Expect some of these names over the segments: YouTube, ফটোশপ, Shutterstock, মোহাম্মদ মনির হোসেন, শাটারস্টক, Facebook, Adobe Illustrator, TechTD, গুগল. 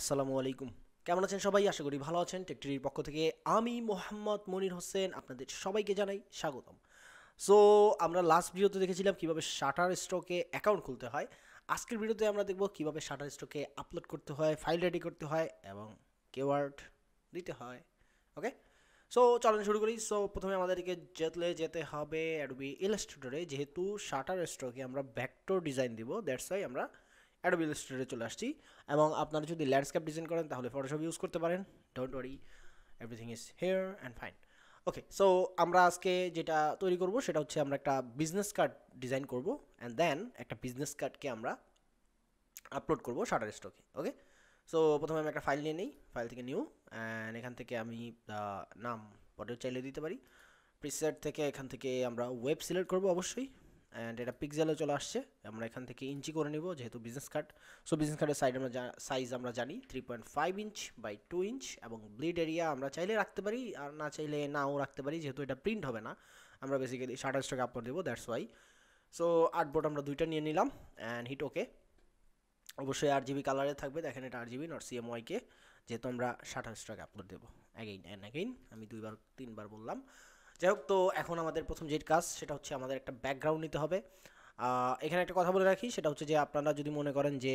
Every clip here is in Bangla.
আসসালামু আলাইকুম কেমন আছেন সবাই আশা করি ভালো আছেন টেকটিডির পক্ষ থেকে আমি মোহাম্মদ মনির হোসেন আপনাদের সবাইকে জানাই স্বাগতম সো আমরা লাস্ট ভিডিওতে দেখেছিলাম কিভাবে শাটারস্টকে অ্যাকাউন্ট খুলতে হয় আজকের ভিডিওতে আমরা দেখব কিভাবে শাটারস্টকে আপলোড করতে হয় ফাইল রেডি করতে হয় এবং কিওয়ার্ড দিতে হয় ওকে সো চলুন শুরু করি সো প্রথমে আমাদেরকে যেতে হবে Adobe Illustrator এ যেহেতু শাটারস্টকে আমরা ভেক্টর ডিজাইন দিব দ্যাটস ওয়াই আমরা Adobe Illustrator চলে আসছি এবং আপনারা যদি ল্যান্ডস্কেপ ডিজাইন করেন তাহলে ফটোশপ ইউজ করতে পারেন don't worry everything is here and fine okay so আমরা আজকে যেটা তৈরি করব সেটা হচ্ছে আমরা একটা বিজনেস কার্ড ডিজাইন করব এন্ড দেন একটা বিজনেস কার্ডকে আমরা আপলোড করব শাটারস্টকে ওকে সো প্রথমে আমি একটা ফাইল নিয়ে নেই ফাইল থেকে নিউ এন্ড এখান থেকে আমি নাম পরেও চাইলে দিতে পারি প্রিসেট থেকে এখান থেকে আমরা ওয়েব সিলেক্ট করব অবশ্যই and এটা পিক্সেলে চলে আসছে আমরা এখান থেকে ইঞ্চি করে নিব যেহেতু বিজনেস কার্ড সো বিজনেস কার্ডের সাইজ আমরা জানি 3.5 ইঞ্চ বাই 2 ইঞ্চ এবং ব্লিড এরিয়া আমরা চাইলে রাখতে পারি আর না চাইলে নাও রাখতে পারি যেহেতু এটা প্রিন্ট হবে না আমরা বেসিক্যালি শাটারস্টকে আপলোড দেব দ্যাটস ওয়াই সো আর্টবোর্ড আমরা দুইটা নিয়ে নিলাম এন্ড হিট ওকে অবশ্যই আরজিবি কালারে থাকবে দেখেন এটা আরজিবি নট সিএমওয়াইকে যেহেতু আমরা শাটারস্টকে আপলোড দেব अगेन এন্ড अगेन আমি তিনবার বললাম যাক তো এখন আমাদের প্রথম যে কাজ সেটা হচ্ছে আমাদের একটা ব্যাকগ্রাউন্ড নিতে হবে এখানে একটা কথা বলে রাখি সেটা হচ্ছে যে আপনারা যদি মনে করেন যে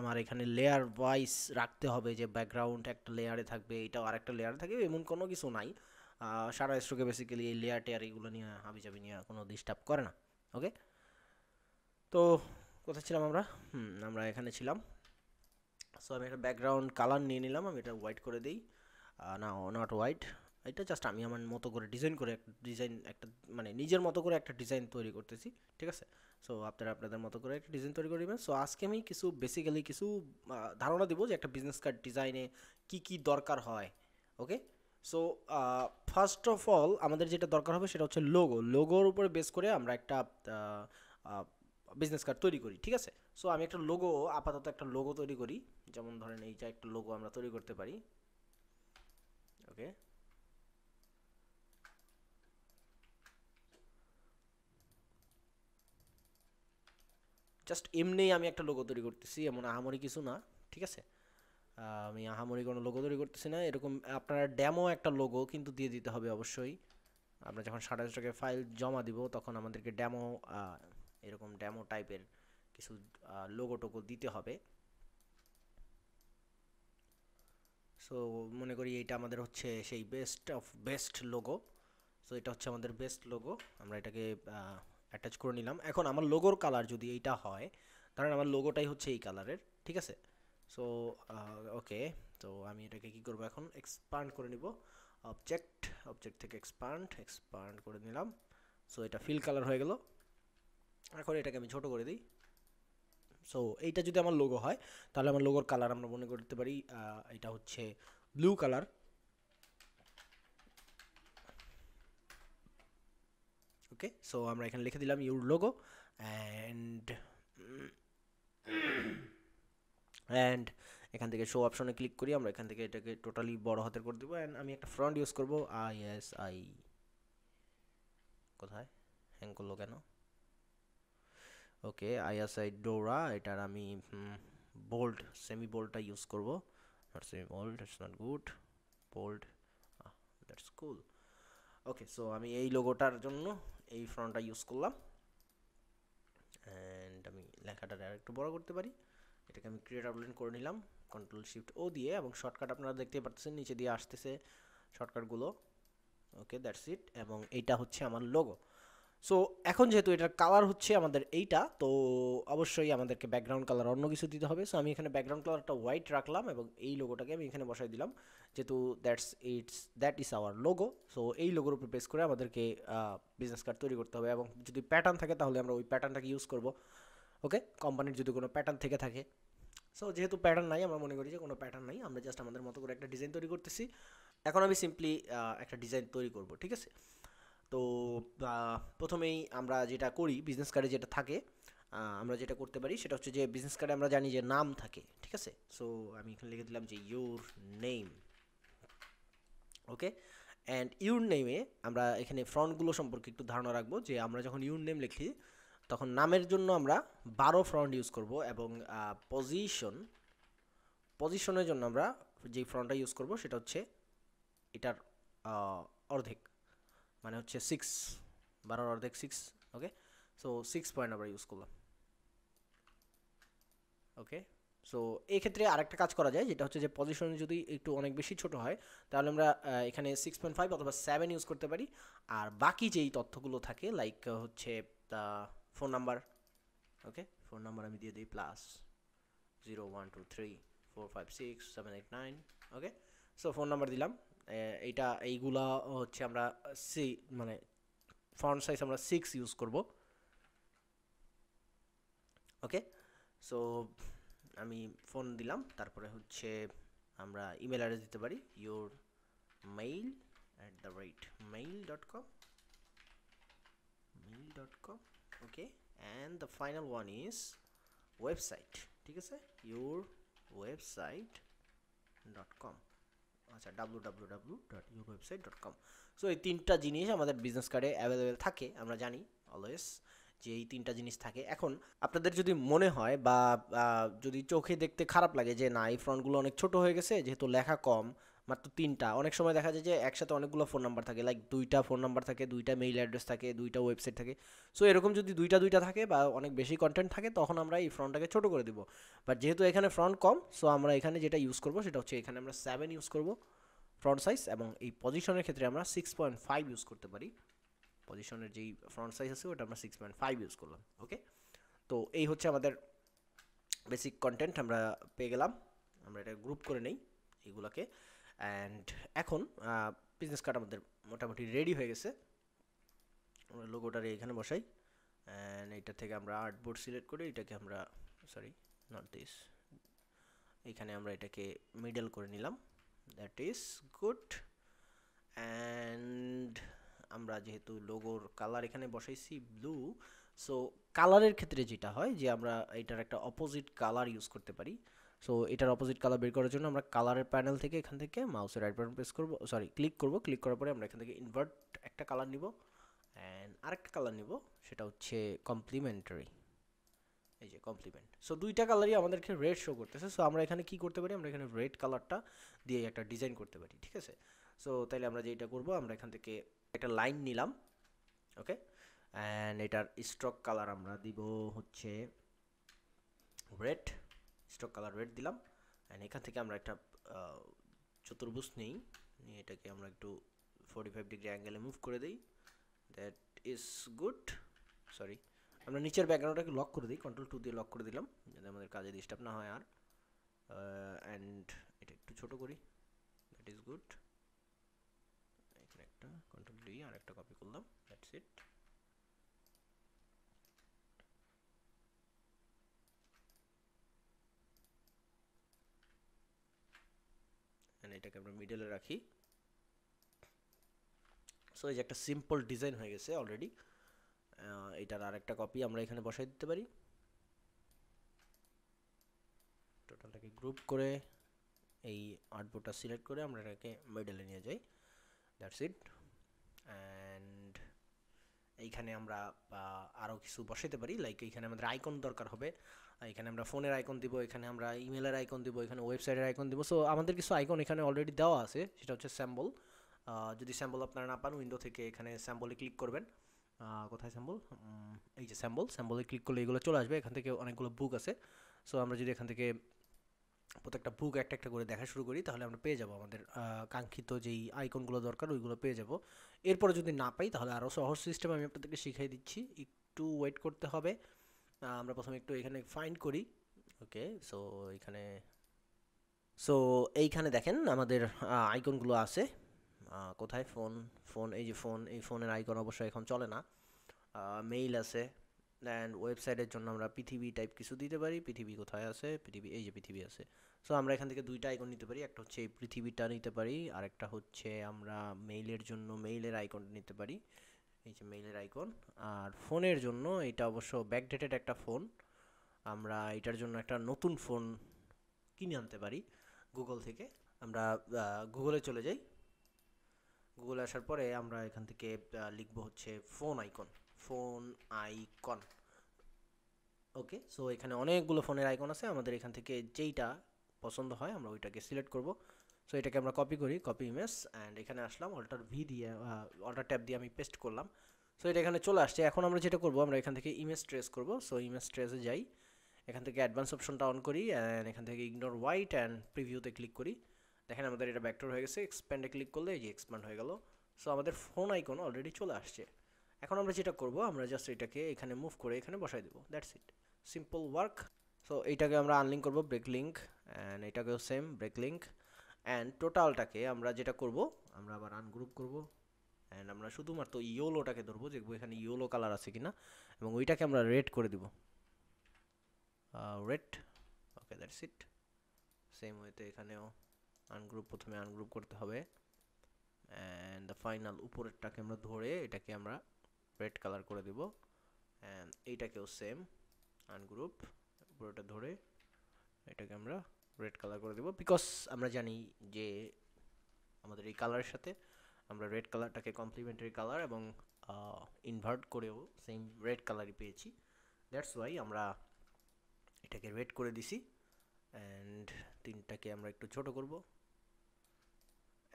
আমার এখানে লেয়ার ওয়াইজ রাখতে হবে যে ব্যাকগ্রাউন্ড একটা লেয়ারে থাকবে এটাও আরেকটা লেয়ারে থাকবে এমন কোনো কিছু নাই শাটারস্টকে বেসিক্যালি এই লেয়ার টেয়ার এগুলো নিয়ে হাবিজাবি নিয়ে কোনো ডিস্টার্ব করে না ওকে তো কোথায় ছিলাম আমরা আমরা এখানে ছিলাম সো আমি একটা ব্যাকগ্রাউন্ড কালার নিয়ে নিলাম আমি এটা হোয়াইট করে দেই না নট হোয়াইট এটা জাস্ট আমি আমার মতো করে ডিজাইন করে একটা ডিজাইন একটা মানে নিজের মতো করে একটা ডিজাইন তৈরি করতেছি ঠিক আছে সো আপনারা আপনাদের মতো করে একটা ডিজাইন তৈরি করে নেবেন সো আজকে আমি কিছু বেসিক্যালি কিছু ধারণা দেব যে একটা বিজনেস কার্ড ডিজাইনে কি কি দরকার হয় okay so first of all আমাদের যেটা দরকার হবে সেটা হচ্ছে লোগো লোগোর উপরে বেস করে আমরা একটা বিজনেস কার্ড তৈরি করি ঠিক আছে সো আমি একটা লোগো আপাতত একটা লোগো তৈরি করি যেমন ধরেন এইটা একটা লোগো আমরা তৈরি করতে পারি ওকে জাস্ট এমনি আমি একটা লোগো তৈরি করতেছি এমন আহামরি কিছু না ঠিক আছে আমি আহামরি কোনো লোগো তৈরি করতেছি না এরকম আপনারা ডেমো একটা লোগো কিন্তু দিয়ে দিতে হবে অবশ্যই আমরা যখন শাটারস্টকে ফাইল জমা দিব তখন আমাদেরকে ডেমো এরকম ডেমো টাইপের কিছু লোগো টোগো দিতে হবে সো মনে করি এটা আমাদের হচ্ছে সেই best of best logo so এটা হচ্ছে আমাদের বেস্ট লোগো আমরা এটাকে অ্যাটাচ করে নিলাম এখন আমার লোগোর কালার যদি এইটা হয় ধরেন আমার লোগোটাই হচ্ছে এই কালারের ঠিক আছে সো ওকে তো আমি এটাকে কি করব এখন এক্সপ্যান্ড করে নিব অবজেক্ট অবজেক্ট থেকে এক্সপ্যান্ড করে নিলাম সো এটা ফিল কালার হয়ে গেল এখন এটাকে আমি ছোট করে দিই সো এইটা যদি আমার লোগো হয় তাহলে আমার লোগোর কালার আমরা মনে করতে পারি এটা হচ্ছে ব্লু কালার ওকে সো আমরা এখানে লিখে দিলাম ইউর লোগো এন্ড এখান থেকে শো অপশনে ক্লিক করি আমরা এখান থেকে এটাকে টোটালি বড় হাতের করে দেব এন্ড আমি একটা ফন্ট ইউজ করব ISI কোথায় হ্যাং করলো কেন ওকে ISI ডোরা এটার আমি বোল্ড সেমি বোল্ডটা ইউজ করব not semi bold it's not good bold that's cool okay so আমি এই লোগোটার জন্য এই ফন্টটা ইউজ করলাম এন্ড আমি লেখাটা আরেকটু বড় করতে পারি এটাকে আমি ক্রিয়েট আউটলাইন করে নিলাম কন্ট্রোল শিফট ও দিয়ে এবং শর্টকাট আপনারা দেখতে পাচ্ছেন নিচে দিয়ে আসতেছে শর্টকাটগুলো ওকে দ্যাটস ইট এবং এইটা হচ্ছে আমার লোগো সো এখন যেহেতু এটার কালার হচ্ছে আমাদের এইটা তো অবশ্যই আমাদেরকে ব্যাকগ্রাউন্ড কালার অন্য কিছু দিতে হবে সো আমি এখানে ব্যাকগ্রাউন্ড কালারটা হোয়াইট রাখলাম এবং এই লোগোটাকে আমি এখানে বসাই দিলাম যেহেতু that is our logo so এই লোগোর উপর বেস করে আমাদেরকে বিজনেস কার্ড তৈরি করতে হবে এবং যদি প্যাটার্ন থাকে তাহলে আমরা ওই প্যাটার্নটাকে ইউজ করব ওকে কোম্পানির যদি কোনো প্যাটার্ন থেকে থাকে সো যেহেতু প্যাটার্ন নাই আমরা মনে করি যে কোনো প্যাটার্ন নাই আমরা জাস্ট আমাদের মতো করে একটা ডিজাইন তৈরি করতেছি এখন আমি সিম্পলি একটা ডিজাইন তৈরি করব ঠিক আছে তো প্রথমেই আমরা যেটা করি বিজনেস কার্ডে যেটা থাকে আমরা যেটা করতে পারি সেটা হচ্ছে যে বিজনেস কার্ডে আমরা জানি যে নাম থাকে ঠিক আছে সো আমি এখানে লিখে দিলাম যে your name okay and your নেমে আমরা এখানে ফন্টগুলো সম্পর্কে একটু ধারণা রাখবো যে আমরা যখন ইউর নেম লিখি তখন নামের জন্য আমরা 12 ফন্ট ইউজ করব এবং পজিশন পজিশনের জন্য আমরা যে ফন্টটা ইউজ করব সেটা হচ্ছে এটার অর্ধেক মানে হচ্ছে 6 12 অর্ধেক 6 ওকে সো 6 পয়েন্ট আমরা ইউজ করলাম ওকে সো এই ক্ষেত্রে আরেকটা কাজ করা যায় যেটা হচ্ছে যে পজিশন যদি একটু অনেক বেশি ছোট হয় তাহলে আমরা এখানে 6.5 অথবা 7 ইউজ করতে পারি আর বাকি যেই তথ্যগুলো থাকে লাইক হচ্ছে phone number okay phone number আমি দিয়ে দেই plus 01234567899 okay so phone number দিলাম এটা এইগুলা হচ্ছে আমরা সি মানে ফন্ট সাইজ আমরা 6 ইউজ করব ওকে সো আমি ফোন দিলাম তারপরে হচ্ছে আমরা ইমেল অ্যাড্রেস দিতে পারি yourmail@mail.com mail.com okay and the final one is website ঠিক আছে yourwebsite.com আচ্ছা www.yourwebsite.com সো এই তিনটা জিনিস আমাদের বিজনেস কার্ডে अवेलेबल থাকে আমরা জানি অলওয়েজ যে এই তিনটা জিনিস থাকে এখন আপনাদের যদি মনে হয় বা যদি চোখে দেখতে খারাপ লাগে যে না এই ফন্টগুলো অনেক ছোট হয়ে গেছে যেহেতু লেখা কম মাত্র তিনটা অনেক সময় দেখা যায় যে একসাথে অনেকগুলো ফোন নাম্বার থাকে লাইক দুইটা ফোন নাম্বার থাকে দুইটা মেইল অ্যাড্রেস থাকে দুইটা ওয়েবসাইট থাকে সো এরকম যদি দুইটা দুইটা থাকে বা অনেক বেশি কন্টেন্ট থাকে তখন আমরা এই ফন্টটাকে ছোট করে দেব বাট যেহেতু এখানে ফন্ট কম সো আমরা এখানে যেটা ইউজ করব সেটা হচ্ছে এখানে আমরা 7 ইউজ করব ফন্ট সাইজ এবং এই পজিশনের ক্ষেত্রে আমরা 6.5 ইউজ করতে পারি পজিশনের যেই ফন্ট সাইজ আছে ওটা আমরা 6.5 ইউজ করলাম ওকে তো এই হচ্ছে আমাদের বেসিক কন্টেন্ট আমরা পেয়ে গেলাম আমরা এটা গ্রুপ করে নেই এইগুলাকে এন্ড এখন বিজনেস কার্ড আমাদের মোটামুটি রেডি হয়ে গেছে আমরা লোগোটা এখানে বসাই এন্ড এটা থেকে আমরা আর্টবোর্ড সিলেক্ট করে এটাকে আমরা সরি নট দিস এখানে আমরা এটাকে মিডল করে নিলাম দ্যাট ইজ গুড এন্ড আমরা যেহেতু লোগোর কালার এখানে বসাইছি ব্লু সো কালারের ক্ষেত্রে যেটা হয় যে আমরা এটার একটা অপোজিট কালার ইউজ করতে পারি সো এটার অপোজিট কালার বের করার জন্য আমরা কালারের প্যানেল থেকে এখান থেকে মাউসের রাইট বাটন প্রেস করব সরি ক্লিক করার পরে আমরা এখান থেকে ইনভার্ট একটা কালার নিব এন্ড আরেকটা কালার নিব সেটা হচ্ছে কমপ্লিমেন্টারি এই যে কমপ্লিমেন্ট সো দুইটা কালারই আমাদেরকে রেড শো করতেছে সো আমরা এখানে কি করতে পারি আমরা এখানে রেড কালারটা দিয়ে একটা ডিজাইন করতে পারি ঠিক আছে সো তাহলে আমরা যেটা করব আমরা এখান থেকে একটা লাইন নিলাম ওকে এন্ড এটার স্ট্রোক কালার আমরা দিব হচ্ছে রেড স্ট্রোক কালার রেড দিলাম এন্ড এখান থেকে আমরা একটা চতুর্ভুজ নেই নিয়ে এটাকে আমরা একটু 45 ডিগ্রি অ্যাঙ্গেলে মুভ করে দেই দ্যাট ইজ গুড সরি আমরা নিচের ব্যাকগ্রাউন্ডটাকে লক করে দেই কন্ট্রোল 2 দিয়ে লক করে দিলাম যাতে আমাদের কাজে ডিস্টার্ব না হয় আর এন্ড এটা একটু ছোট করি that is good control D আর একটা কপি করলাম দ্যাটস ইট এন্ড এটাকে আমরা মিডলে রাখি সো এই যে একটা সিম্পল ডিজাইন হয়ে গেছে অলরেডি এটার আরেকটা কপি আমরা এখানে বসাই দিতে পারি টোটালটাকে গ্রুপ করে এই আর্টবোর্ডটা সিলেক্ট করে আমরা এটাকে মিডলে নিয়ে যাই দ্যাটস ইট এন্ড এইখানে আমরা আরো কিছু বসাইতে পারি লাইক এইখানে আমাদের আইকন দরকার হবে এখানে আমরা ফোনের আইকন দিব এখানে আমরা ইমেলের আইকন দিব এখানে ওয়েবসাইটের আইকন দিব সো আমাদের কিছু আইকন এখানে অলরেডি দেওয়া আছে সেটা হচ্ছে স্যাম্পল যদি স্যাম্পল আপনারা না পান উইন্ডো থেকে এখানে স্যাম্পলে ক্লিক করবেন কোথায় স্যাম্পল এই যে স্যাম্পলে ক্লিক করলে এগুলো চলে আসবে এখান থেকে অনেকগুলো বুক আছে সো আমরা যদি এখান থেকে প্রত্যেকটা বুক একটা একটা করে দেখা শুরু করি তাহলে আমরা পেয়ে যাব আমাদের কাঙ্ক্ষিত যেই আইকনগুলো দরকার ওইগুলো পেয়ে যাব এরপর যদি না পাই তাহলে আরো সহজ সিস্টেম আমি আপনাদেরকে শিখিয়ে দিচ্ছি একটু ওয়েট করতে হবে আমরা প্রথমে একটু এখানে ফাইন্ড করি ওকে সো এখানে এইখানে দেখেন আমাদের আইকনগুলো আছে কোথায় ফোন ফোন এই যে ফোন এই ফোনের আইকন অবশ্য এখন চলে না মেইল আছে এন্ড ওয়েবসাইটের জন্য আমরা পৃথিবী টাইপ কিছু দিতে পারি পৃথিবী কোথায় আছে পৃথিবী এই যে পৃথিবী আছে সো আমরা এখান থেকে দুইটা আইকন নিতে পারি একটা হচ্ছে এই পৃথিবীটা নিতে পারি আর একটা হচ্ছে আমরা মেইলের জন্য মেইলের আইকনটা নিতে পারি এই যে মেইলের আইকন আর ফোনের জন্য এটা অবশ্য ব্যাকডেটেড একটা ফোন আমরা এটার জন্য একটা নতুন ফোন কিনে আনতে পারি গুগল থেকে আমরা গুগলে চলে যাই গুগলে আসার পরে আমরা এখান থেকে লিখব হচ্ছে ফোন আইকন ওকে সো এখানে অনেকগুলো ফোনের আইকন আছে আমাদের এখান থেকে যেইটা পছন্দ হয় আমরা ওইটাকে সিলেক্ট করব সো এটাকে আমরা কপি করি কপি ইমেজ এন্ড এখানে আসলাম অল্টার ভি দিয়ে অল্টার ট্যাব দিয়ে আমি পেস্ট করলাম সো এটা এখানে চলে আসছে এখন আমরা যেটা করব আমরা এখান থেকে ইমেজ ট্রেস করব সো ইমেজ ট্রেসে যাই এখান থেকে অ্যাডভান্স অপশনটা অন করি এন্ড এখান থেকে ইগনোর হোয়াইট এন্ড প্রিভিউতে ক্লিক করি দেখেন আমাদের এটা ব্যাকটর হয়ে গেছে এক্সপ্যান্ডে ক্লিক করলে এই যে এক্সপ্যান্ড হয়ে গেল সো আমাদের ফোন আইকন অলরেডি চলে আসছে এখন আমরা যেটা করব আমরা জাস্ট এটাকে এখানে মুভ করে এখানে বসাই দেব that's it simple work so এইটাকে আমরা আনলিংক করব ব্রেক লিংক এন্ড এটাকেও সেম ব্রেক লিংক এন্ড টোটালটাকে আমরা যেটা করব আমরা আবার আনগ্রুপ করব এন্ড আমরা শুধুমাত্র ইয়োলোটাকে ধরব দেখব এখানে ইয়োলো কালার আছে কিনা এবং ওইটাকে আমরা রেড করে দেব red okay that's it same ওয়েতে এখানেও আনগ্রুপ প্রথমে আনগ্রুপ করতে হবে এন্ড দ্য ফাইনাল উপরেরটাকে আমরা ধরে এটাকে আমরা রেড কালার করে দেব এন্ড এইটাকেও সেম আনগ্রুপ উপরেটা ধরে এটাকে আমরা রেড কালার করে দেব বিকজ আমরা জানি যে আমাদের এই কালারের সাথে আমরা রেড কালারটাকে কমপ্লিমেন্টারি কালার এবং ইনভার্ট করেও সেম রেড কালারই পেয়েছি দ্যাটস ওয়াই আমরা এটাকে রেড করে দিছি এন্ড তিনটাকে আমরা একটু ছোট করব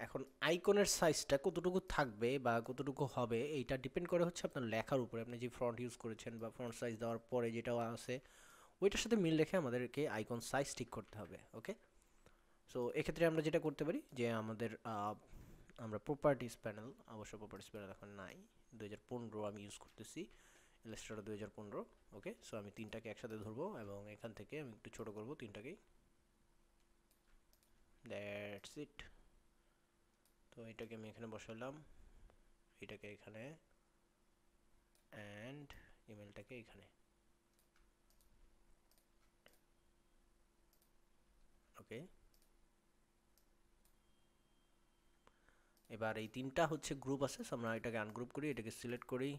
এখন আইকনের সাইজটা কতটুকু থাকবে বা কতটুকু হবে এইটা ডিপেন্ড করে হচ্ছে আপনার লেখার উপরে আপনি যে ফন্ট ইউজ করেছেন বা ফন্ট সাইজ দেওয়ার পরে যেটা আছে ওইটার সাথে মিল রেখে আমাদেরকে আইকন সাইজ ঠিক করতে হবে ওকে সো এক্ষেত্রে আমরা যেটা করতে পারি যে আমাদের আমরা প্রপার্টিজ প্যানেল অবশ্য প্রপার্টিজ প্যানেল এখন নাই 2015 আমি ইউজ করতেছি ইলাস্ট্রেটর 2015 ওকে সো আমি তিনটাকে একসাথে ধরবো এবং এখান থেকে আমি একটু ছোট করব তিনটাকেই দ্যাটস ইট তো এটাকে আমি এখানে বসালাম এটাকে এখানে এন্ড ইমেলটাকে এখানে ওকে এবার এই তিনটা হচ্ছে গ্রুপ আছে সো আমরা এটাকে আনগ্রুপ করি এটাকে সিলেক্ট করি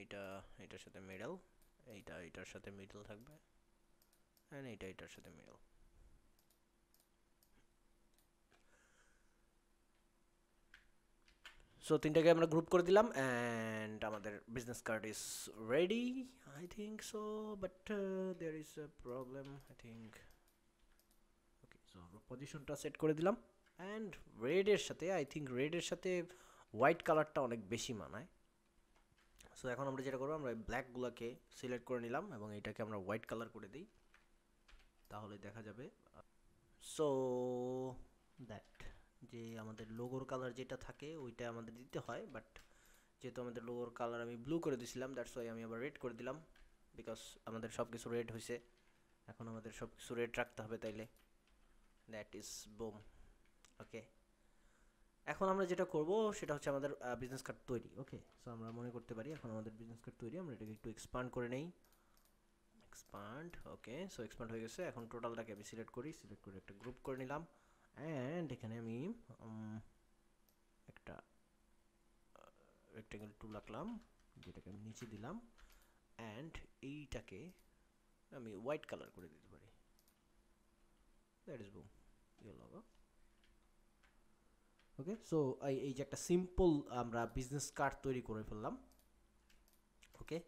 এইটা এটার সাথে মিডল এইটা এটার সাথে মিডল থাকবে এন্ড এইটা এটার সাথে মিডল সো তিনটাকে আমরা গ্রুপ করে দিলাম এন্ড আমাদের business card is ready I think so but there is a problem I think okay so আমরা পজিশনটা সেট করে দিলাম এন্ড রেড এর সাথে আই থিংক রেড এর সাথে হোয়াইট কালারটা অনেক বেশি মানায় সো এখন আমরা যেটা করব আমরা ব্ল্যাক গুলোকে সিলেক্ট করে নিলাম এবং এটাকে আমরা হোয়াইট কালার করে দেই তাহলে দেখা যাবে সো দ্যাট যে আমাদের লোগোর কালার যেটা থাকে ওইটা আমাদের দিতে হয় বাট যেহেতু আমাদের লোগোর কালার আমি ব্লু করে দিয়েছিলাম দ্যাটস ওয়াই আমি আবার রেড করে দিলাম বিকজ আমাদের সব কিছু রেড হয়েছে এখন আমাদের সব কিছু রেড রাখতে হবে তাইলে দ্যাট ইজ বুম ওকে এখন আমরা যেটা করব সেটা হচ্ছে আমাদের বিজনেস কার্ড তৈরি ওকে সো আমরা মনে করতে পারি এখন আমাদের বিজনেস কার্ড তৈরি আমরা এটাকে একটু এক্সপ্যান্ড করে নেই এক্সপ্যান্ড ওকে সো এক্সপ্যান্ড হয়ে গেছে এখন টোটালটাকে আমি সিলেক্ট করি সিলেক্ট করে একটা গ্রুপ করে নিলাম এন্ড এখানে আমি একটা রেক্টেঙ্গেল টুল রাখলাম যেটাকে আমি নিচে দিলাম এন্ড এইটাকে আমি হোয়াইট কালার করে দিতে পারি that is boom yellow okay so এই যে একটা সিম্পল আমরা বিজনেস কার্ড তৈরি করে ফেললাম ওকে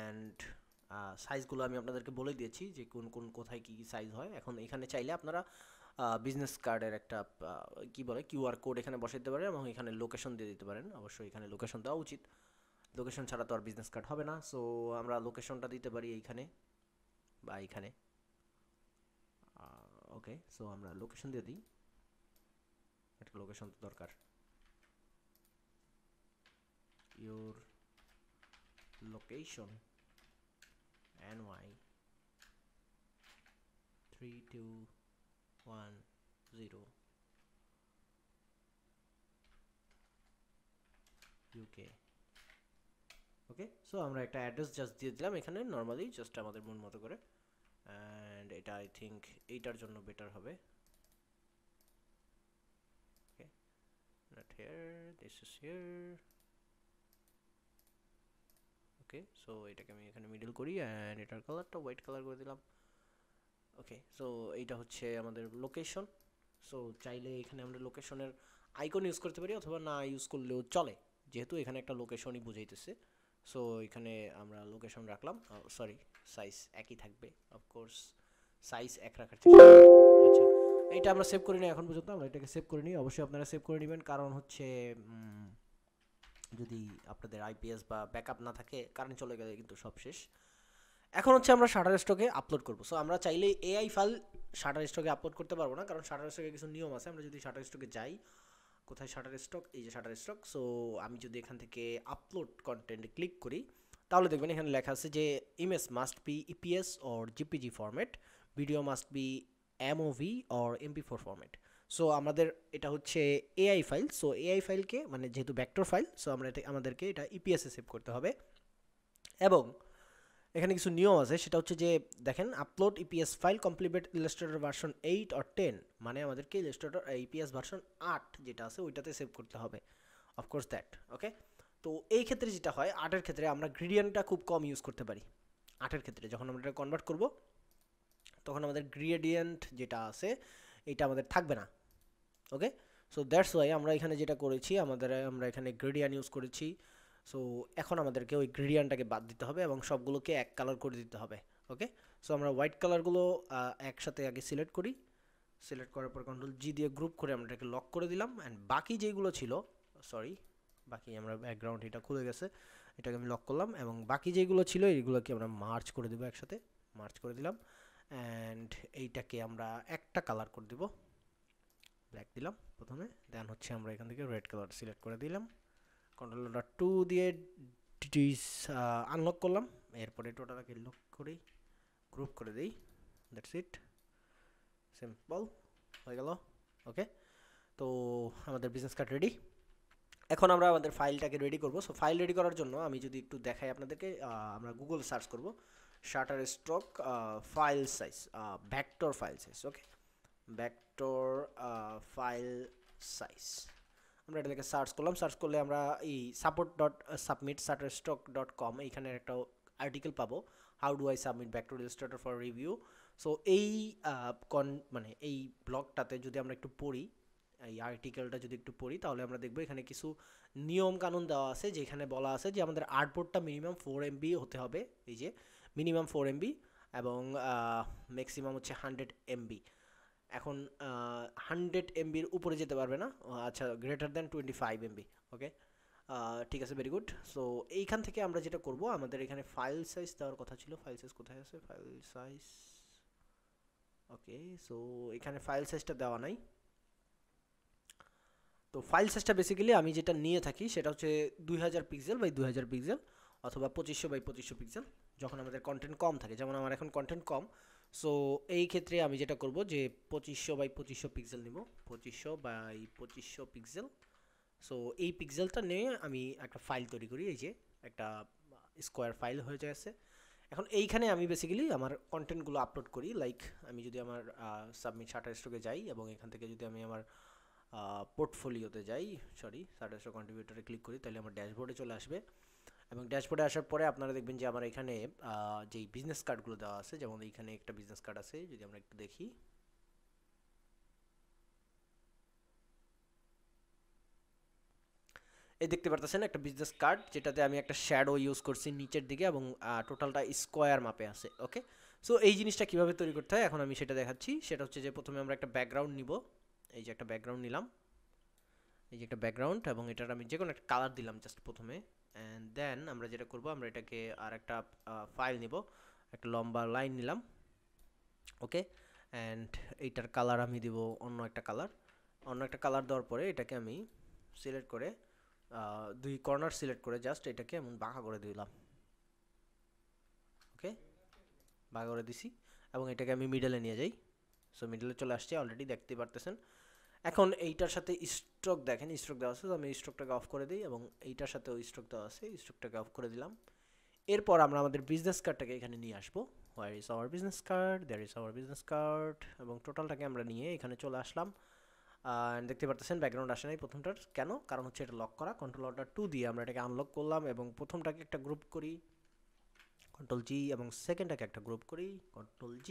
এন্ড সাইজগুলো আমি আপনাদেরকে বলে দিয়েছি যে কোন কোন কোথায় কী কী সাইজ হয় এখন এখানে চাইলে আপনারা বিজনেস কার্ডের একটা কি বলে কিউআর কোড এখানে বসাইতে পারেন এবং এখানে লোকেশন দিয়ে দিতে পারেন অবশ্যই এখানে লোকেশন দেওয়া উচিত লোকেশন ছাড়া তো আর বিজনেস কার্ড হবে না সো আমরা লোকেশনটা দিতে পারি এইখানে বা এইখানে ওকে সো আমরা লোকেশন দিয়ে দিই একটা লোকেশন তো দরকার your location NY 3210 UK okay so আমরা একটা অ্যাড্রেস জাস্ট দিয়ে দিলাম এখানে নরমালি জাস্ট আমাদের মন মতো করে এন্ড এটা আই থিংক এইটার জন্য বেটার হবে okay not here this is here okay so এটাকে আমি এখানে মিডল করি এন্ড এটার কালারটা হোয়াইট কালার করে দিলাম ওকে সো এইটা হচ্ছে আমাদের লোকেশন সো চাইলে এখানে আমরা লোকেশনের আইকন ইউজ করতে পারি অথবা না ইউজ করলেও চলে যেহেতু এখানে একটা লোকেশনই বুঝাইতেছে সো এখানে আমরা লোকেশন রাখলাম সরি সাইজ একই থাকবে অফকোর্স সাইজ এক রাখার চেষ্টা করব। আচ্ছা, এটা আমরা সেভ করি না এখন পর্যন্ত, আমরা এটাকে সেভ করে নিই। অবশ্যই আপনারা সেভ করে নেবেন, কারণ হচ্ছে যদি আপনাদের আইপিএস বা ব্যাকআপ না থাকে কারেন্ট চলে গেলে কিন্তু সব শেষ। এখন হচ্ছে আমরা শাটারস্টকে আপলোড করব। সো আমরা চাইলে এআই ফাইল শাটারস্টকে আপলোড করতে পারবো না, কারণ শাটারস্টকে কিছু নিয়ম আছে। আমরা যদি শাটারস্টকে যাই, কোথায় শাটারস্টক, এই যে শাটারস্টক। সো আমি যদি এখান থেকে আপলোড কন্টেন্ট ক্লিক করি তাহলে দেখবেন এখানে লেখা আছে যে image must be EPS or JPG format, video must be MOV or MP4 format. So আমাদের এটা হচ্ছে এআই ফাইল। সো এআই ফাইলকে মানে যেহেতু ভেক্টর ফাইল, সো আমরা আমাদেরকে এটা ইপিএসে সেভ করতে হবে। এবং এখানে কিছু নিয়ম আছে, সেটা হচ্ছে যে দেখেন upload EPS file complete Illustrator version 8 or 10, মানে আমাদেরকে ইলাস্ট্রেটর ইপিএস ভার্সন 8 যেটা আছে ওইটাতে সেভ করতে হবে, অফকোর্স দ্যাট ওকে। তো এই ক্ষেত্রে যেটা হয়, 8-এর ক্ষেত্রে আমরা গ্রেডিয়েন্টটা খুব কম ইউজ করতে পারি। 8-এর ক্ষেত্রে যখন আমরা এটা কনভার্ট করব তখন আমাদের গ্রেডিয়েন্ট যেটা আছে এটা আমাদের থাকবে না ওকে। সো দ্যাটস ওয়াই আমরা এখানে যেটা করেছি, আমরা এখানে গ্রেডিয়েন্ট ইউজ করেছি। সো এখন আমাদেরকে ওই গ্রেডিয়েন্টটাকে বাদ দিতে হবে এবং সবগুলোকে এক কালার করে দিতে হবে ওকে। সো আমরা হোয়াইট কালারগুলো একসাথে আগে সিলেক্ট করি, সিলেক্ট করার পর কন্ট্রোল G দিয়ে গ্রুপ করে আমরা এটাকে লক করে দিলাম। অ্যান্ড বাকি যেগুলো ছিল, সরি বাকি আমরা ব্যাকগ্রাউন্ড এটা খুলে গেছে, এটাকে আমি লক করলাম এবং বাকি যেগুলো ছিল এইগুলোকে আমরা মার্চ করে দেবো, একসাথে মার্চ করে দিলাম। অ্যান্ড এইটাকে আমরা একটা কালার করে দেবো, ব্ল্যাক দিলাম প্রথমে, দেন হচ্ছে আমরা এখান থেকে রেড কালার সিলেক্ট করে দিলাম, Ctrl+2 দিয়ে আনলক করলাম, এরপরে টোটালটাকে লক করি, গ্রুপ করে দিই, দ্যাটস ইট, সিম্পল হয়ে গেল ওকে। তো আমাদের বিজনেস কার্ড রেডি। এখন আমরা আমাদের ফাইলটাকে রেডি করব। সো ফাইল রেডি করার জন্য আমি যদি একটু দেখাই আপনাদেরকে, আমরা গুগল সার্চ করব শাটারস্টক file size, vector file size okay, vector file size. আমরা এটাকে সার্চ করলাম, সার্চ করলে আমরা এই support.submit.shutterstock.com এইখানে একটা আর্টিকেল পাবো, how do I submit vector illustrator for review. So এই মানে এই ব্লগটাতে যদি আমরা একটু পড়ি, এই আর্টিকেলটা যদি একটু পড়ি তাহলে আমরা দেখবো এখানে কিছু নিয়ম কানুন দেওয়া আছে, যেখানে বলা আছে যে আমাদের আর্টবোর্ডটা মিনিমাম 4 MB হতে হবে, এই যে মিনিমাম 4 MB এবং ম্যাক্সিমাম হচ্ছে 100 MB। এখন 100 MBর উপরে যেতে পারবে না, আচ্ছা গ্রেটার দ্যান 25 MB ওকে, ঠিক আছে, ভেরি গুড। সো এইখান থেকে আমরা যেটা করব, আমাদের এখানে ফাইল সাইজ দেওয়ার কথা ছিল, ফাইল সাইজ কোথায় আছে, ফাইল সাইজ ওকে। সো এখানে ফাইল সাইজটা দেওয়া নাই। তো ফাইল সাইজটা বেসিক্যালি আমি যেটা নিয়ে থাকি সেটা হচ্ছে 2000 পিক্সেল বাই 2000 পিক্সেল অথবা 2500 বাই 2500 পিক্সেল, যখন আমাদের কন্টেন্ট কম থাকে। যেমন আমার এখন কন্টেন্ট কম, সো এই ক্ষেত্রে আমি যেটা করব যে 2500 বাই 2500 পিক্সেল নিব, 2500 বাই 2500 পিক্সেল। সো এই পিক্সেলটা নিয়ে আমি একটা ফাইল তৈরি করি, এই যে একটা স্কোয়ার ফাইল হয়ে যাচ্ছে। এখন এইখানে আমি বেসিক্যালি আমার কন্টেন্টগুলো আপলোড করি। লাইক আমি যদি আমার সাবমিট শাটারস্টকে যাই এবং এখান থেকে যদি আমি আমার পোর্টফোলিওতে যাই, সরি শাটারস্টক কন্ট্রিবিউটরে ক্লিক করি, তাহলে আমার ড্যাশবোর্ডে চলে আসবে। এবং ড্যাশবোর্ডে আসার পরে আপনারা দেখবেন যে আমার এখানে যেই বিজনেস কার্ডগুলো দেওয়া আছে, যেমন এইখানে একটা বিজনেস কার্ড আছে, যদি আমরা একটু দেখি, এই দেখতে পারতেছেন একটা বিজনেস কার্ড, যেটাতে আমি একটা শ্যাডো ইউজ করছি নিচের দিকে এবং টোটালটা স্কোয়ার মাপে আছে ওকে। সো এই জিনিসটা কিভাবে তৈরি করতে হয় এখন আমি সেটা দেখাচ্ছি। সেটা হচ্ছে যে প্রথমে আমরা একটা ব্যাকগ্রাউন্ড নিব, এই যে একটা ব্যাকগ্রাউন্ড নিলাম, এই যে একটা ব্যাকগ্রাউন্ড, এবং এটার আমি যে কোনো একটা কালার দিলাম জাস্ট প্রথমে। অ্যান্ড দেন আমরা যেটা করব, আমরা এটাকে আর একটা ফাইল নিব, একটা লম্বা লাইন নিলাম ওকে। অ্যান্ড এইটার কালার আমি দিব অন্য একটা কালার, দেওয়ার পরে এটাকে আমি সিলেক্ট করে দুই কর্নার সিলেক্ট করে জাস্ট এটাকে এমন বাঁকা করে দিলাম ওকে, বাঁকা করে দিছি এবং এটাকে আমি মিডলে নিয়ে যাই। সো মিডলে চলে আসছে, অলরেডি দেখতে পারতেছেন। এখন এইটার সাথে স্ট্রোক দেখেন, স্ট্রোক দেওয়া আছে, তো আমি স্ট্রোকটাকে অফ করে দিই এবং এইটার সাথেও স্ট্রোক দেওয়া আছে, স্ট্রোকটাকে অফ করে দিলাম। এরপর আমরা আমাদের বিজনেস কার্ডটাকে এখানে নিয়ে আসবো, where is our business card, there is our business card, এবং টোটালটাকে আমরা নিয়ে এখানে চলে আসলাম। দেখতে পারতেছেন ব্যাকগ্রাউন্ড আসে নাই প্রথমটার, কেন, কারণ হচ্ছে এটা লক করা। Ctrl+2 দিয়ে আমরা এটাকে আনলক করলাম এবং প্রথমটাকে একটা গ্রুপ করি, Ctrl+G, এবং সেকেন্ডটাকে একটা গ্রুপ করি, Ctrl+G।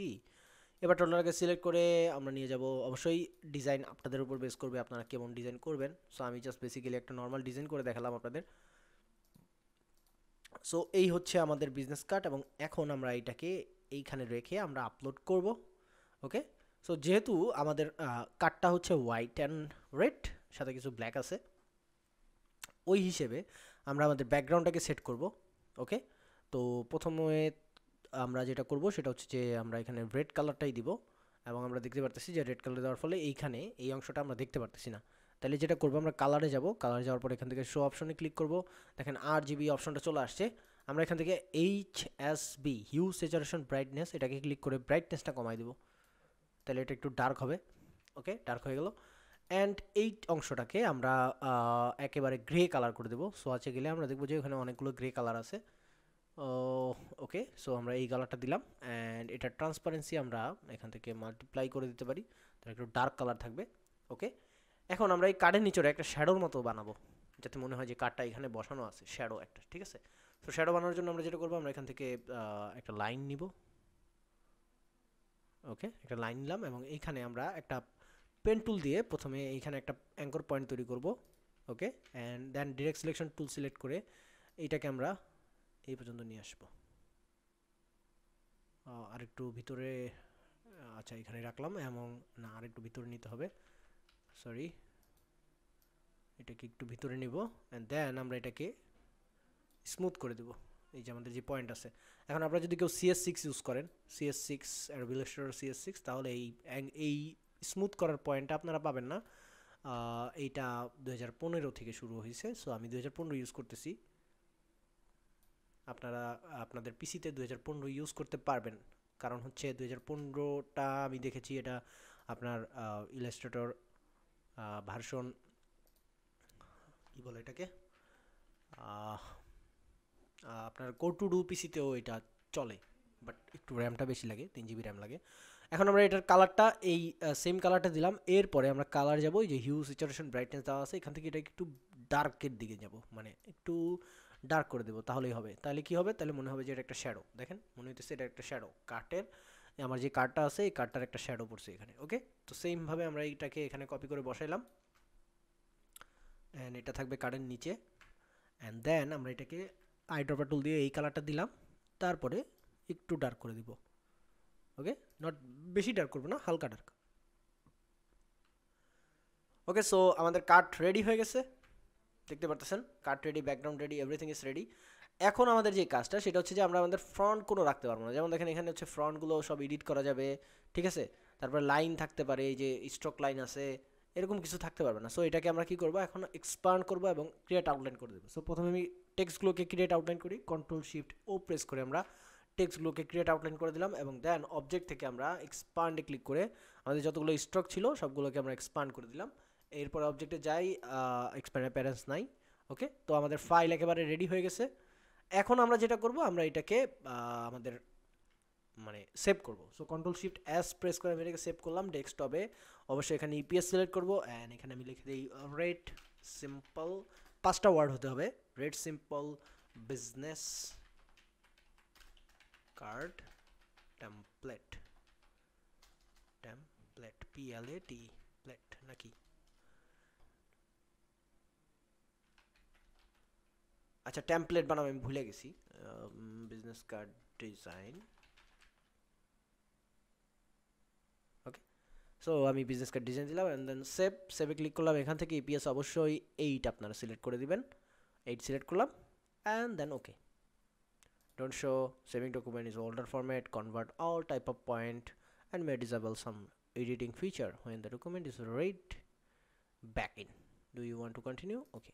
এবার টোটালটাকে সিলেক্ট করে আমরা নিয়ে যাব। অবশ্যই ডিজাইন আপনাদের উপর বেস করবে, আপনারা কেমন ডিজাইন করবেন। সো আমি জাস্ট বেসিক্যালি একটা নর্মাল ডিজাইন করে দেখালাম আপনাদের। সো এই হচ্ছে আমাদের বিজনেস কার্ড, এবং এখন আমরা এটাকে এইখানে রেখে আমরা আপলোড করব। ओके सो जेहेतु आमादेर काटटा होच्छे व्हाइट एंड रेड साथे किछु ब्लैक आछे ओई हिसेबे आमरा आमादेर बैकग्राउंडटाके सेट करब ओके तो प्रथमे आमरा जेटा करब सेटा होच्छे जे आमरा एखाने रेड कालारटाई দিব এবং আমরা দেখতে পারতেছি যে রেড কালার দেওয়ার ফলে এইখানে এই অংশটা আমরা দেখতে পারতেছি না তাহলে যেটা করব আমরা কালারে যাব কালারে যাওয়ার পর এখান থেকে শো অপশনে ক্লিক করব দেখেন আরজিবি অপশনটা চলে আসছে আমরা এখান থেকে এইচএসবি হিউ স্যাচুরেশন ব্রাইটনেস এটাকে ক্লিক করে ব্রাইটনেসটা কমাই দেব তাহলে এটা একটু ডার্ক হবে ওকে ডার্ক হয়ে গেল এন্ড এই অংশটাকে আমরা একেবারে গ্রে কালার করে দেব সো আছে গেলে আমরা দেখব যে এখানে অনেকগুলো গ্রে কালার আছে ओके सो हमरा এই কালারটা দিলাম এন্ড এটা ট্রান্সপারেন্সি আমরা এখান থেকে মাল্টিপ্লাই করে দিতে পারি তাহলে একটু ডার্ক কালার থাকবে ওকে এখন আমরা এই কার্ডের নিচে একটা শ্যাডোর মতো বানাবো যাতে মনে হয় যে কার্ডটা এখানে বসানো আছে শ্যাডো একটা ঠিক আছে সো শ্যাডো বানানোর জন্য আমরা যেটা করব আমরা এখান থেকে একটা লাইন নিব ওকে একটা লাইন নিলাম এবং এইখানে আমরা একটা পেন টুল দিয়ে প্রথমে এইখানে একটা অ্যাঙ্কর পয়েন্ট তৈরি করব okay and then direct selection tool select করে এইটাকে আমরা এই পর্যন্ত নিয়ে আসব আর একটু ভিতরে আচ্ছা এখানে রাখলাম এবং না আর একটু ভিতরে নিতে হবে সরি এটাকে একটু ভিতরে নিব এন্ড দেন আমরা এটাকে স্মুথ করে দেব এই যে আমাদের যে পয়েন্ট আছে এখন আপনারা যদি কেউ CS6 ইউজ করেন CS6 আর Illustrator CS6 তাহলে এই স্মুথ করার পয়েন্টটা আপনারা পাবেন না এটা 2015 থেকে শুরু হইছে সো আমি 2015 ইউজ করতেছি আপনারা আপনাদের পিসিতে 2015 ইউজ করতে পারবেন কারণ হচ্ছে 2015 টা আমি দেখেছি এটা আপনার ইলাস্ট্রেটর ভার্সন কি বলে এটাকে আপনার কোড টু ডু পিসিতেও এটা চলে বাট একটু র‍্যামটা বেশি লাগে 3GB র‍্যাম লাগে এখন আমরা এটার কালারটা এই সেম কালারটা দিলাম এরপরে আমরা কালার যাব এই যে হিউ স্যাচুরেশন ব্রাইটনেস দেওয়া আছে এখান থেকে এটা একটু ডার্কের দিকে যাব মানে একটু ডার্ক করে দেব তাহলেই হবে তাহলে কি হবে তাহলে মনে হবে যে এটা একটা শ্যাডো দেখেন মনে হইতেছে এটা একটা শ্যাডো কার্টের আমার যে কার্টটা আছে এই কার্টটার একটা শ্যাডো পড়ছে এখানে ওকে তো সেম ভাবে আমরা এইটাকে এখানে কপি করে বসাইলাম এন্ড এটা থাকবে কার্টের নিচে এন্ড দেন আমরা এটাকে আই ড্রপার টুল দিয়ে এই কালারটা দিলাম তারপরে একটু ডার্ক করে দিব ওকে নট বেশি ডার্ক করব না হালকা ডার্ক ওকে সো আমাদের কার্ট রেডি হয়ে গেছে দেখতে পারতেছেন card ready background ready everything is ready এখন আমাদের যে কাজটা সেটা হচ্ছে যে আমরা আমাদের ফ্রন্ট কোনো রাখতে পারবো না যেমন দেখেন এখানে হচ্ছে ফ্রন্ট গুলো সব এডিট করা যাবে ঠিক আছে তারপর লাইন থাকতে পারে এই যে স্ট্রোক লাইন আছে এরকম কিছু থাকতে পারবে না সো এটাকে আমরা কি করব এখন এক্সপ্যান্ড করব এবং ক্রিয়েট আউটলাইন করে দেব সো প্রথমে আমি টেক্সট গুলোকে ক্রিয়েট আউটলাইন করি কন্ট্রোল শিফট ও প্রেস করে আমরা টেক্সট গুলোকে ক্রিয়েট আউটলাইন করে দিলাম এবং দেন অবজেক্ট থেকে আমরা এক্সপ্যান্ডে ক্লিক করে আমাদের যতগুলো স্ট্রোক ছিল সবগুলোকে আমরা এক্সপ্যান্ড করে দিলাম এরপর অবজেক্টে যাই এক্সপ্যান্ড অ্যাপিয়ারেন্স নাই ওকে তো আমাদের ফাইল একেবারে রেডি হয়ে গেছে এখন আমরা যেটা করব আমরা এটাকে আমাদের মানে সেভ করব so control shift S press করে আমি এটাকে সেভ করলাম ডেস্কটপে অবশ্যই এখানে EPS সিলেক্ট করব এন্ড এখানে আমি লিখে দেই রেড সিম্পল 5টা ওয়ার্ড হতে হবে red simple business card template template PLAT plate নাকি अच्छा टेम्पलेट बनाओ मैं भूल गई business card design okay so आमी बिजनेस कार्ड डिजाइन दिलाम and then save save click करलाम এখান থেকে EPS অবশ্যই 8 আপনারা সিলেক্ট করে দিবেন 8 সিলেক্ট করলাম and then okay don't show saving document is older format convert all type of point and may disable some editing feature when the document is read back in do you want to continue okay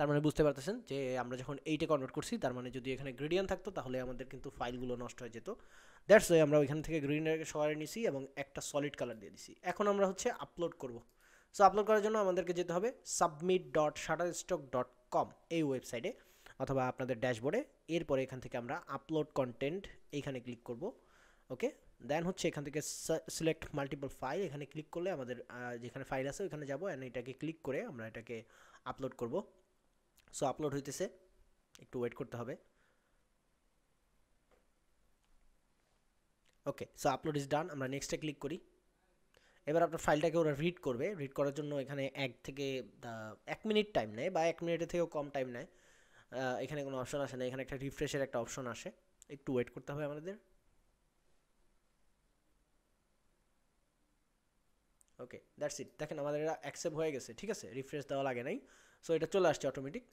তার মানে বুঝতে পারতেছেন যে আমরা যখন 8 এ কনভার্ট করছি তার মানে যদি এখানে গ্রেডিয়েন্ট থাকতো তাহলে আমাদের কিন্তু ফাইলগুলো নষ্ট হয়ে যেত দ্যাটস ওয়াই আমরা ওইখান থেকে গ্রেডিয়েন্টটাকে সরিয়ে নিছি এবং একটা সলিড কালার দিয়ে দিছি এখন আমরা হচ্ছে আপলোড করব সো আপলোড করার জন্য আমাদেরকে যেতে হবে submit.shutterstock.com এই ওয়েবসাইটে অথবা আপনাদের ড্যাশবোর্ডে এরপর এখান থেকে আমরা আপলোড কন্টেন্ট এইখানে ক্লিক করব ওকে দেন হচ্ছে এখান থেকে সিলেক্ট মাল্টিপল ফাইল এখানে ক্লিক করলে আমাদের যেখানে ফাইল আছে ওখানে যাব এন্ড এটাকে ক্লিক করে আমরা এটাকে আপলোড করব সো আপলোড হইতেছে একটু ওয়েট করতে হবে okay so upload is done আমরা নেক্সট এ ক্লিক করি এবার আপনার ফাইলটাকে ওরা রিড করবে রিড করার জন্য এখানে 1 মিনিট টাইম নেয় বা 1 মিনিটের থেকেও কম টাইম নেয় এখানে কোনো অপশন আসে না এখানে একটা রিফ্রেশের একটা অপশন আসে একটু ওয়েট করতে হবে আমাদের ओके दैट्स इट देखें हमारे এটা অ্যাকসেপ্ট হয়ে গেছে ঠিক আছে রিফ্রেশ দেওয়া লাগে নাই সো এটা চলে আসছে অটোমেটিক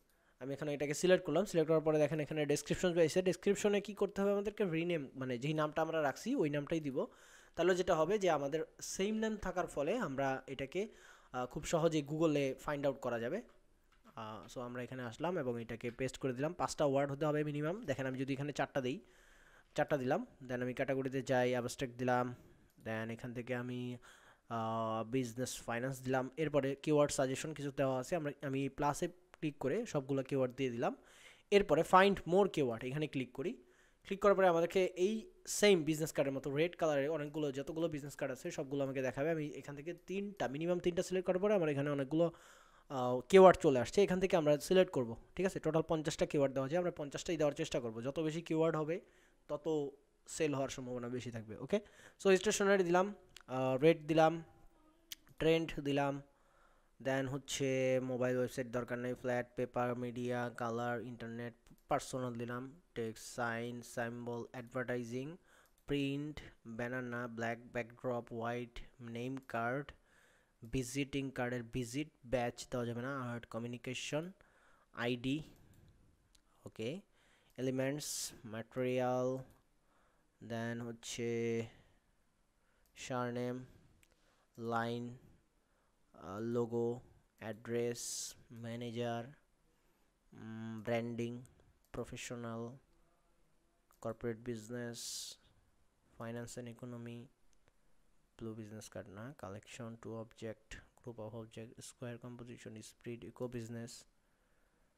আমি এখানে এটাকে সিলেক্ট করলাম সিলেক্ট করার পরে দেখেন এখানে ডেসক্রিপশন রয়েছে ডেসক্রিপশনে কি করতে হবে আমাদেরকে রিনেম মানে যেই নামটা আমরা রাখছি ওই নামটাই দিব তাহলে যেটা হবে যে আমাদের সেম নাম থাকার ফলে আমরা এটাকে খুব সহজে গুগলে ফাইন্ড আউট করা যাবে সো আমরা এখানে আসলাম এবং এটাকে পেস্ট করে দিলাম 5টা ওয়ার্ড হতে হবে মিনিমাম দেখেন আমি যদি এখানে 4টা দেই 4টা দিলাম দেন আমি ক্যাটাগরিতে যাই অ্যাবস্ট্রাক্ট দিলাম দেন এখান থেকে আমি বিজনেস ফাইন্যান্স দিলাম এরপরে কিওয়ার্ড সাজেশন কিছু দেওয়া আছে আমি প্লাসে ক্লিক করে সবগুলা কিওয়ার্ড দিয়ে দিলাম এরপরে ফাইন্ড মোর কিওয়ার্ড এখানে ক্লিক করি ক্লিক করার পরে আমাদেরকে এই সেম বিজনেস কার্ডের মতো রেড কালারে অনেকগুলো যতগুলো বিজনেস কার্ড আছে সবগুলো আমাকে দেখাবে আমি এখান থেকে 3টা মিনিমাম 3টা সিলেক্ট করার পরে আমার এখানে অনেকগুলো কিওয়ার্ড চলে আসছে এখান থেকে আমরা সিলেক্ট করব ঠিক আছে টোটাল 50টা কিওয়ার্ড দেওয়া আছে আমরা 50টাই দেওয়ার চেষ্টা করব যত বেশি কিওয়ার্ড হবে তত সেল হওয়ার সম্ভাবনা বেশি থাকবে ওকে সো স্টেশনারি দিলাম রেট দিলাম ট্রেন্ড দিলাম দেন হচ্ছে মোবাইল ওয়েবসাইট দরকার নাই flat paper media colour internet personal দিলাম text sign symbol advertising print banner না black backdrop white name card visiting কার্ডের ভিজিট ব্যাচ দেওয়া যাবে না art communication ID okay elements material then হচ্ছে surname line logo address manager branding professional corporate business finance and economy blue business card না collection two object group of object square composition spread eco business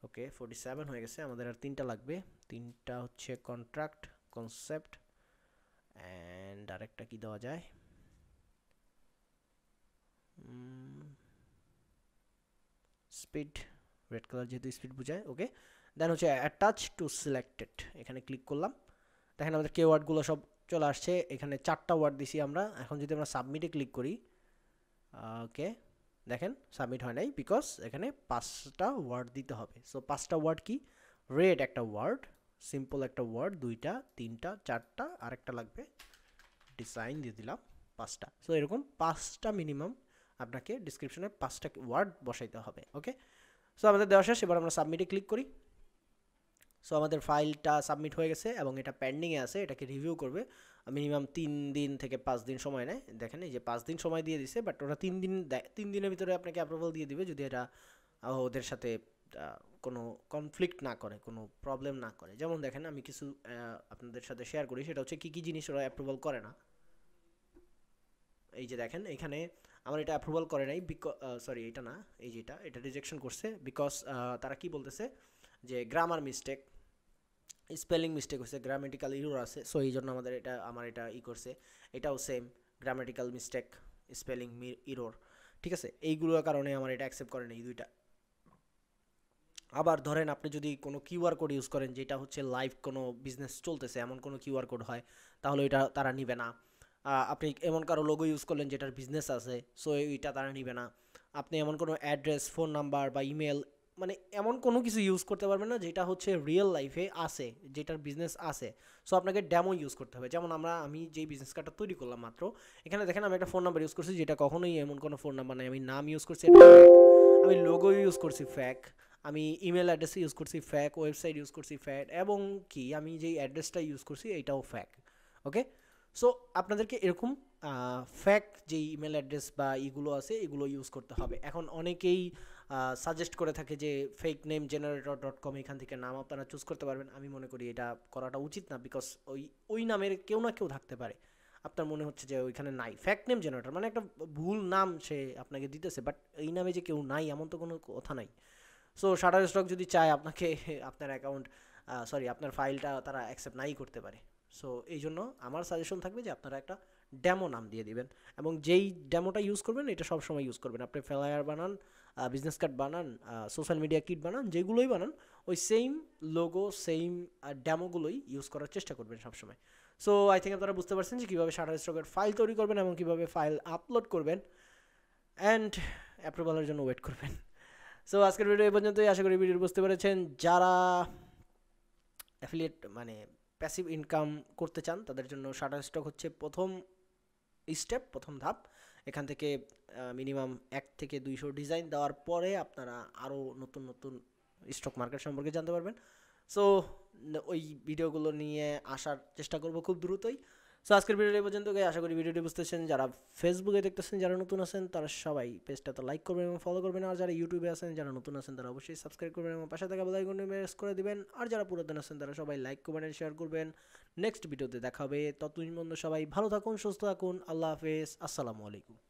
okay 47 হয়ে গেছে আমাদের আর 3টা লাগবে 3টা হচ্ছে কন্ট্রাক্ট কনসেপ্ট অ্যান্ড আরেকটা কি দেওয়া যায় স্পিড রেড কালার যেহেতু স্পিড বোঝায় ওকে দেন হচ্ছে অ্যাটাচ টু সিলেক্টেড এখানে ক্লিক করলাম দেখেন আমাদের কিওয়ার্ডগুলো সব চলে আসছে এখানে 4টা ওয়ার্ড দিছি আমরা এখন যদি আমরা সাবমিটে ক্লিক করি ওকে দেখেন সাবমিট হয় নাই বিকজ এখানে 5টা ওয়ার্ড দিতে হবে সো 5টা ওয়ার্ড কি রেড একটা ওয়ার্ড সিম্পল একটা ওয়ার্ড 2টা 3টা 4টা আরেকটা লাগবে ডিজাইন দিয়ে দিলাম 5টা সো এরকম 5টা মিনিমাম আপনাকে ডেসক্রিপশনে 5টা ওয়ার্ড বসাইতে হবে ওকে সো আমাদের দেওয়া শেষ এবার আমরা সাবমিটে ক্লিক করি সো আমাদের ফাইলটা সাবমিট হয়ে গেছে এবং এটা পেন্ডিং এ আছে এটাকে রিভিউ করবে মিনিমাম 3 দিন থেকে 5 দিন সময় নেয় দেখেন এই যে 5 দিন সময় দিয়ে দিয়েছে বাট ওরা 3 দিনের ভিতরে আপনাকে অ্যাপ্রুভাল দিয়ে দিবে যদি এটা ওদের সাথে কোনো কনফ্লিক্ট না করে কোনো প্রবলেম না করে যেমন দেখেন আমি কিছু আপনাদের সাথে শেয়ার করি সেটা হচ্ছে কি কি জিনিস ওরা অ্যাপ্রুভাল করে না এই যে দেখেন এখানে আমার এটা অ্যাপ্রুভাল করে নাই সরি এটা না এই যেটা এটা রিজেকশন করছে বিকজ তারা কি বলতেছে যে গ্রামার মিস্টেক স্পেলিং মিস্টেক হইছে গ্রামাটিক্যাল এরর আছে সো এইজন্য আমার এটা ই করছে এটাও same grammatical mistake spelling error ঠিক আছে এইগুলোর কারণে আমার এটা অ্যাকসেপ্ট করে না এই দুইটা আবার ধরেন আপনি যদি কোনো কিউআর কোড ইউজ করেন যেটা হচ্ছে লাইভ কোনো বিজনেস চলতেছে এমন কোনো কিউআর কোড হয় তাহলে এটা তারা নেবে না আপনি এমন কারো লোগো ইউজ করলেন যেটার বিজনেস আছে সো এইটা তারা নেবে না আপনি এমন কোনো অ্যাড্রেস ফোন নাম্বার বা ইমেল মানে এমন কোনো কিছু ইউজ করতে পারবেন না যেটা হচ্ছে রিয়েল লাইফে আসে যেটার বিজনেস আসে সো আপনাকে ডেমো ইউজ করতে হবে যেমন আমি যেই বিজনেস কার্ডটা তৈরি করলাম মাত্র এখানে দেখেন আমি একটা ফোন নাম্বার ইউজ করছি যেটা কখনোই এমন কোনো ফোন নাম্বার নাই আমি নাম ইউজ করছি আমি লোগো ইউজ করছি ফ্যাক আমি ইমেল অ্যাড্রেস ইউজ করছি ফ্যাক ওয়েবসাইট ইউজ করছি ফ্যাক এবং কি আমি যেই অ্যাড্রেসটা ইউজ করছি এটাও ফ্যাক ওকে সো আপনাদেরকে এরকম ফ্যাক যে ইমেল অ্যাড্রেস বা এইগুলো আছে এগুলো ইউজ করতে হবে এখন অনেকেই সাজেস্ট করে থাকে যে ফেক নেম জেনারেটর .com এখান থেকে নাম আপনারা চুজ করতে পারবেন আমি মনে করি এটা করাটা উচিত না বিকজ ওই নামের কেউ না কেউ থাকতে পারে আপনার মনে হচ্ছে যে ওইখানে নাই ফ্যাক নেম জেনারেটর মানে একটা ভুল নাম সে আপনাকে দিতেছে বাট এই নামে যে কেউ নাই এমন তো কোনো কথা নাই সো শাটারস্টক যদি চায় আপনাকে আপনার অ্যাকাউন্ট সরি আপনার ফাইলটা তারা অ্যাকসেপ্ট নাই করতে পারে সো এই জন্য আমার সাজেশন থাকবে যে আপনারা একটা ডেমো নাম দিয়ে দিবেন এবং যেই ডেমোটা ইউজ করবেন এটা সবসময় ইউজ করবেন আপনি ফ্লায়ার বানান বিজনেস কার্ড বানান সোশ্যাল মিডিয়া কিট বানান যেগুলোই বানান ওই সেম লোগো সেম ডেমোগুলোই ইউজ করার চেষ্টা করবেন সবসময় সো আই থিঙ্ক আপনারা বুঝতে পারছেন যে কীভাবে Shutterstock ফাইল তৈরি করবেন এবং কীভাবে ফাইল আপলোড করবেন অ্যান্ড অ্যাপ্রুভালের জন্য ওয়েট করবেন সো আজকের ভিডিও এই পর্যন্তই আশা করি ভিডিও বুঝতে পেরেছেন যারা অ্যাফিলিয়েট মানে প্যাসিভ ইনকাম করতে চান তাদের জন্য Shutterstock হচ্ছে প্রথম ধাপ এখান থেকে মিনিমাম 1 থেকে 200 ডিজাইন দেওয়ার পরে আপনারা আরো নতুন নতুন স্টক মার্কেট সম্পর্কে জানতে পারবেন সো ওই ভিডিওগুলো নিয়ে আসার চেষ্টা করব খুব দ্রুতই সো আজকের ভিডিওটা পর্যন্ত গাইস আশা করি ভিডিওটি বুঝতেছেন যারা ফেসবুকে দেখতেছেন যারা নতুন আছেন তারা সবাই পেজটাতে লাইক করবেন এবং ফলো করবেন আর যারা ইউটিউবে আছেন যারা নতুন আছেন তারা অবশ্যই সাবস্ক্রাইব করবেন এবং পাশে থাকা বেল আইকনটি প্রেস করে দিবেন আর যারা পুরাতন আছেন তারা সবাই লাইক করবেন আর শেয়ার করবেন নেক্সট ভিডিওতে দেখা হবে ততদিন পর্যন্ত সবাই ভালো থাকুন সুস্থ থাকুন আল্লাহ হাফেজ আসসালামু আলাইকুম